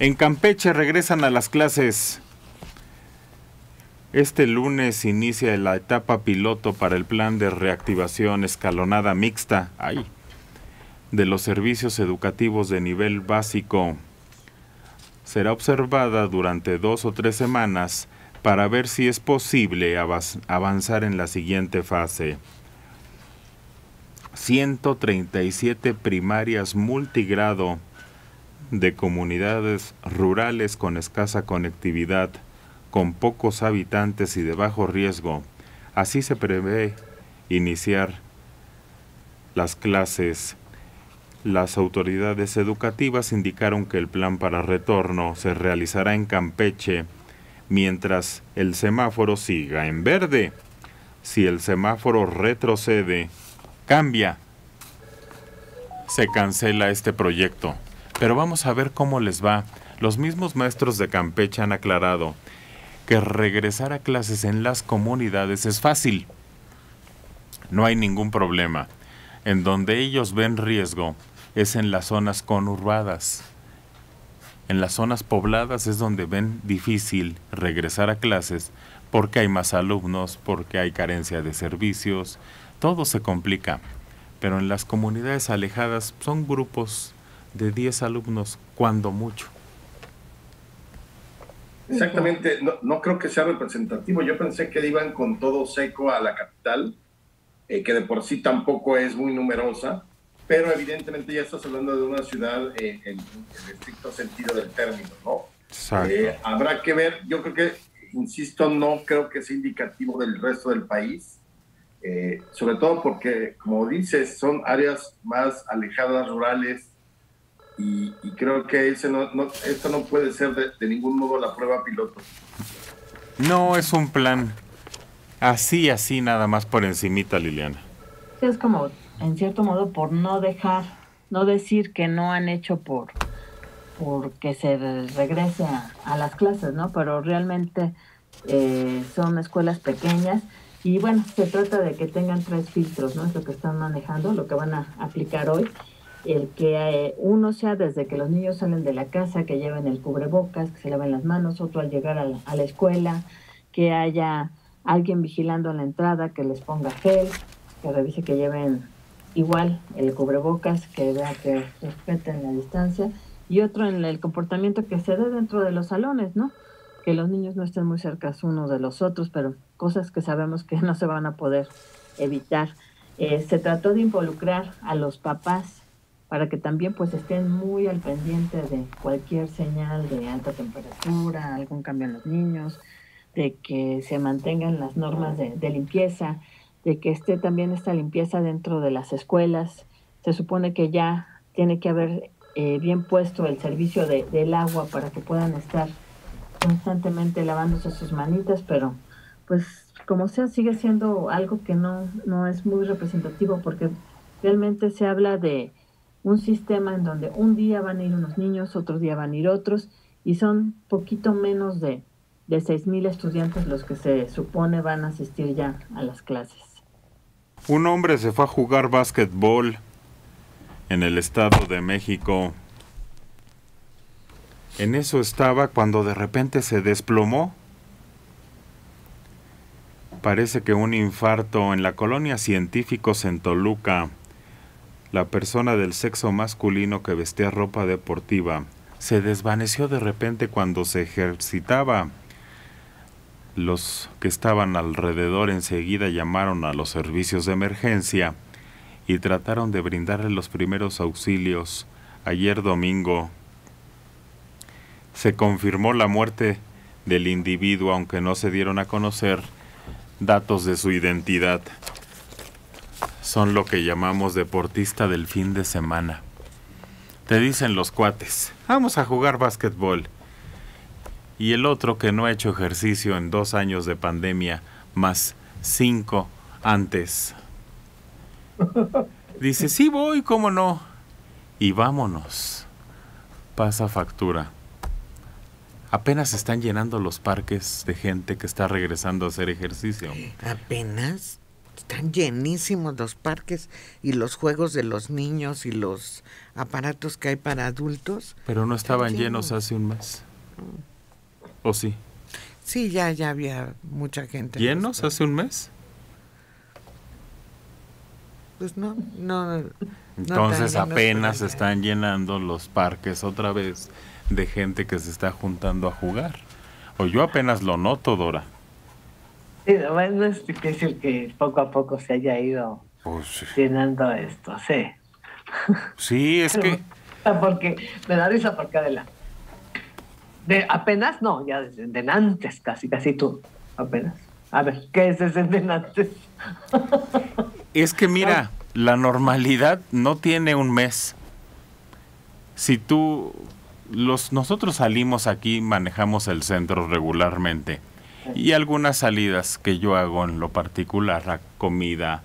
En Campeche regresan a las clases. Este lunes inicia la etapa piloto para el plan de reactivación escalonada mixta de los servicios educativos de nivel básico. Será observada durante 2 o 3 semanas para ver si es posible avanzar en la siguiente fase. 137 primarias multigrado de comunidades rurales con escasa conectividad, con pocos habitantes y de bajo riesgo. Así se prevé iniciar las clases. Las autoridades educativas indicaron que el plan para retorno se realizará en Campeche mientras el semáforo siga en verde. Si el semáforo retrocede, cambia, se cancela este proyecto. Pero vamos a ver cómo les va. Los mismos maestros de Campeche han aclarado que regresar a clases en las comunidades es fácil. No hay ningún problema. En donde ellos ven riesgo es en las zonas conurbadas. En las zonas pobladas es donde ven difícil regresar a clases porque hay más alumnos, porque hay carencia de servicios, todo se complica. Pero en las comunidades alejadas son grupos de 10 alumnos, cuando mucho. Exactamente, no creo que sea representativo. Yo pensé que iban con todo seco a la capital, que de por sí tampoco es muy numerosa, pero evidentemente ya estás hablando de una ciudad en el estricto sentido del término, ¿no? Exacto. Habrá que ver. Yo creo que, insisto, no creo que sea indicativo del resto del país, sobre todo porque, como dices, son áreas más alejadas, rurales, y creo que esto no puede ser de ningún modo la prueba piloto. No es un plan así nada más por encimita, Liliana. Es como, en cierto modo, por no dejar, no decir que no han hecho por que se regrese a las clases, ¿no? Pero realmente son escuelas pequeñas y, bueno, se trata de que tengan 3 filtros, ¿no? Es lo que están manejando, lo que van a aplicar hoy. El que uno sea desde que los niños salen de la casa, que lleven el cubrebocas, que se laven las manos, otro al llegar a la escuela, que haya alguien vigilando la entrada, que les ponga gel, que revise que lleven igual el cubrebocas, que vea que respeten la distancia, y otro en el comportamiento que se dé dentro de los salones, ¿no? Que los niños no estén muy cerca unos de los otros, pero cosas que sabemos que no se van a poder evitar. Se trató de involucrar a los papás para que también pues estén muy al pendiente de cualquier señal de alta temperatura, algún cambio en los niños, de que se mantengan las normas de limpieza, de que esté también esta limpieza dentro de las escuelas. Se supone que ya tiene que haber bien puesto el servicio del agua para que puedan estar constantemente lavándose sus manitas, pero pues como sea sigue siendo algo que no es muy representativo, porque realmente se habla de un sistema en donde un día van a ir unos niños, otro día van a ir otros, y son poquito menos de 6,000 estudiantes los que se supone van a asistir ya a las clases. Un hombre se fue a jugar básquetbol en el Estado de México. En eso estaba cuando de repente se desplomó. Parece que un infarto en la colonia Científicos en Toluca. La persona del sexo masculino que vestía ropa deportiva se desvaneció de repente cuando se ejercitaba. Los que estaban alrededor enseguida llamaron a los servicios de emergencia y trataron de brindarle los primeros auxilios. Ayer domingo se confirmó la muerte del individuo, aunque no se dieron a conocer datos de su identidad. Son lo que llamamos deportista del fin de semana. Te dicen los cuates, vamos a jugar básquetbol. Y el otro que no ha hecho ejercicio en 2 años de pandemia, más 5 antes, dice, sí voy, cómo no. Y vámonos. Pasa factura. Apenas están llenando los parques de gente que está regresando a hacer ejercicio. ¿Apenas? Están llenísimos los parques y los juegos de los niños y los aparatos que hay para adultos. Pero no estaban llenos hace un mes. ¿O sí? Sí, ya había mucha gente. ¿Llenos hace un mes? Pues no. Entonces apenas están llenando los parques otra vez de gente que se está juntando a jugar. O yo apenas lo noto, Dora. Sí, no es difícil que poco a poco se haya ido llenando esto, sí. Sí, es que... Porque me da risa porque apenas no, ya desde antes casi tú, apenas. A ver, ¿qué es desde antes? Es que mira, la normalidad no tiene un mes. Si tú... nosotros salimos aquí, manejamos el centro regularmente y algunas salidas que yo hago en lo particular a comida,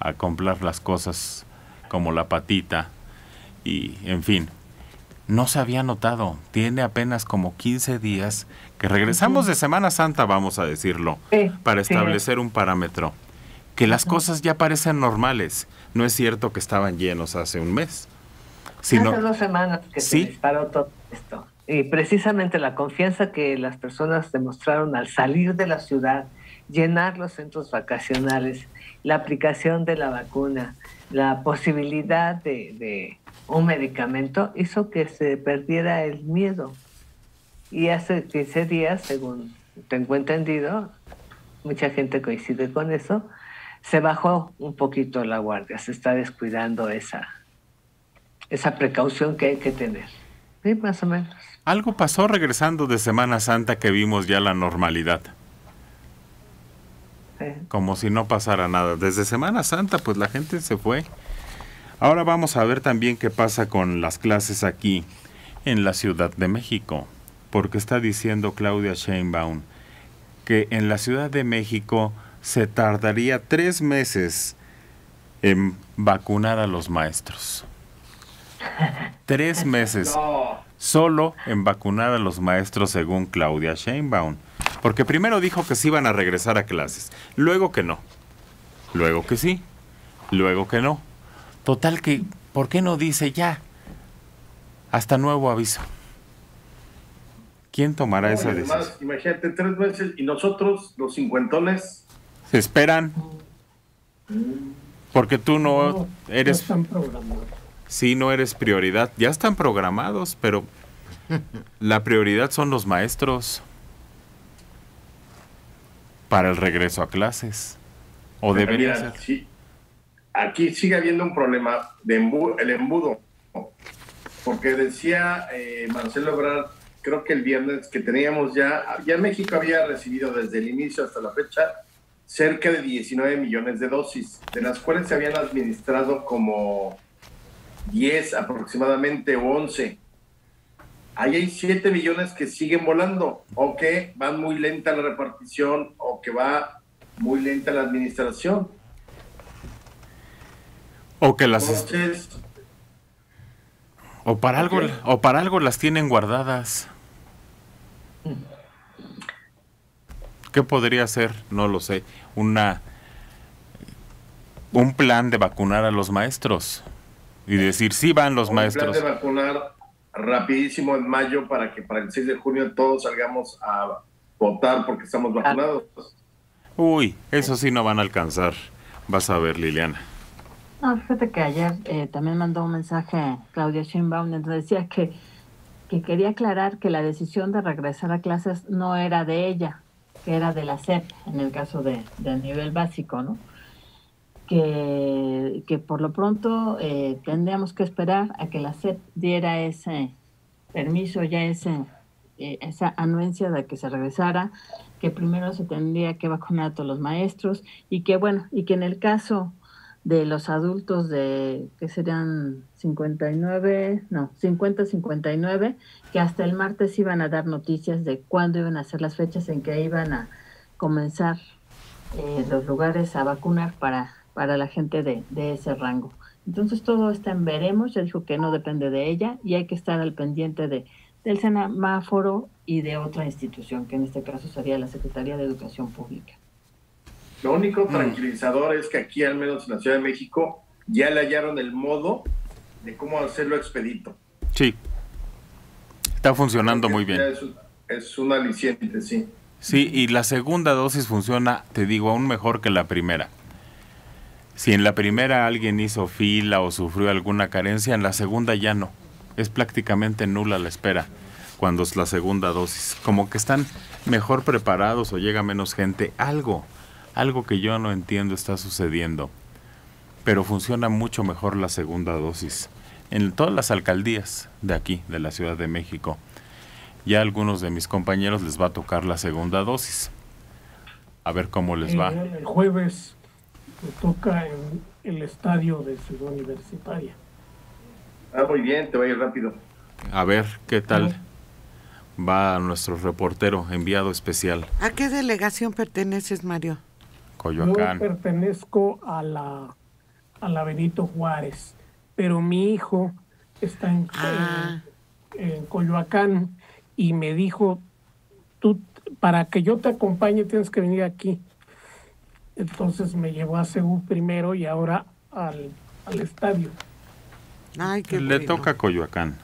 a comprar las cosas como la patita y en fin, no se había notado. Tiene apenas como 15 días que regresamos de Semana Santa, vamos a decirlo, para establecer un parámetro, que las cosas ya parecen normales. No es cierto que estaban llenos hace un mes. Sino, hace 2 semanas que se disparó todo esto. Y precisamente la confianza que las personas demostraron al salir de la ciudad, llenar los centros vacacionales, la aplicación de la vacuna, la posibilidad de un medicamento, hizo que se perdiera el miedo. Y hace 15 días, según tengo entendido, mucha gente coincide con eso, se bajó un poquito la guardia, se está descuidando esa precaución que hay que tener. Sí, más o menos. Algo pasó regresando de Semana Santa que vimos ya la normalidad. Sí. Como si no pasara nada. Desde Semana Santa, pues la gente se fue. Ahora vamos a ver también qué pasa con las clases aquí en la Ciudad de México. Porque está diciendo Claudia Sheinbaum que en la Ciudad de México se tardaría 3 meses en vacunar a los maestros. 3 meses solo en vacunar a los maestros, según Claudia Sheinbaum, porque primero dijo que sí iban a regresar a clases, luego que no, luego que sí, luego que no. Total que, ¿por qué no dice ya? Hasta nuevo aviso. ¿Quién tomará esa decisión? Imagínate, 3 meses y nosotros, los cincuentones, se esperan, porque tú no eres... están programados. Si no eres prioridad, ya están programados, pero la prioridad son los maestros para el regreso a clases. O pero debería ser. Sí, aquí sigue habiendo un problema de el embudo, porque decía Marcelo Obrador, creo que el viernes, que teníamos ya México había recibido desde el inicio hasta la fecha cerca de 19 millones de dosis, de las cuales se habían administrado como 10 aproximadamente o 11. Ahí hay 7 millones que siguen volando o que van muy lenta la repartición o que va muy lenta la administración. O que las... Entonces, o para algo las tienen guardadas. ¿Qué podría ser? No lo sé. Un plan de vacunar a los maestros. Y decir, sí van los maestros. El plan de vacunar rapidísimo en mayo para que para el 6 de junio todos salgamos a votar porque estamos vacunados. Uy, eso sí no van a alcanzar. Vas a ver, Liliana. No, fíjate que ayer también mandó un mensaje Claudia Sheinbaum, donde decía que quería aclarar que la decisión de regresar a clases no era de ella, que era de la SEP, en el caso de nivel básico, ¿no? Que por lo pronto tendríamos que esperar a que la SEP diera ese permiso, ya esa anuencia de que se regresara, que primero se tendría que vacunar a todos los maestros y que, bueno, y que en el caso de los adultos de que serían 50-59, que hasta el martes iban a dar noticias de cuándo iban a ser las fechas en que iban a comenzar los lugares a vacunar para la gente de ese rango. Entonces todo está en veremos, ya dijo que no depende de ella y hay que estar al pendiente del semáforo y de otra institución, que en este caso sería la Secretaría de Educación Pública. Lo único tranquilizador es que aquí, al menos en la Ciudad de México, ya le hallaron el modo de cómo hacerlo expedito. Sí, está funcionando muy bien. Es un aliciente, sí. Sí, y la segunda dosis funciona, te digo, aún mejor que la primera. Si en la primera alguien hizo fila o sufrió alguna carencia, en la segunda ya no. Es prácticamente nula la espera cuando es la segunda dosis. Como que están mejor preparados o llega menos gente. Algo que yo no entiendo está sucediendo. Pero funciona mucho mejor la segunda dosis. En todas las alcaldías de aquí, de la Ciudad de México, ya a algunos de mis compañeros les va a tocar la segunda dosis. A ver cómo les va. El jueves toca en el estadio de Ciudad Universitaria. Ah, muy bien, te va a ir rápido. A ver, ¿qué tal va nuestro reportero enviado especial? ¿A qué delegación perteneces, Mario? Coyoacán. Yo pertenezco a la Benito Juárez, pero mi hijo está en Coyoacán y me dijo, tú, para que yo te acompañe tienes que venir aquí. Entonces me llevó a Ceú primero y ahora al estadio. Ay, qué Le toca Coyoacán.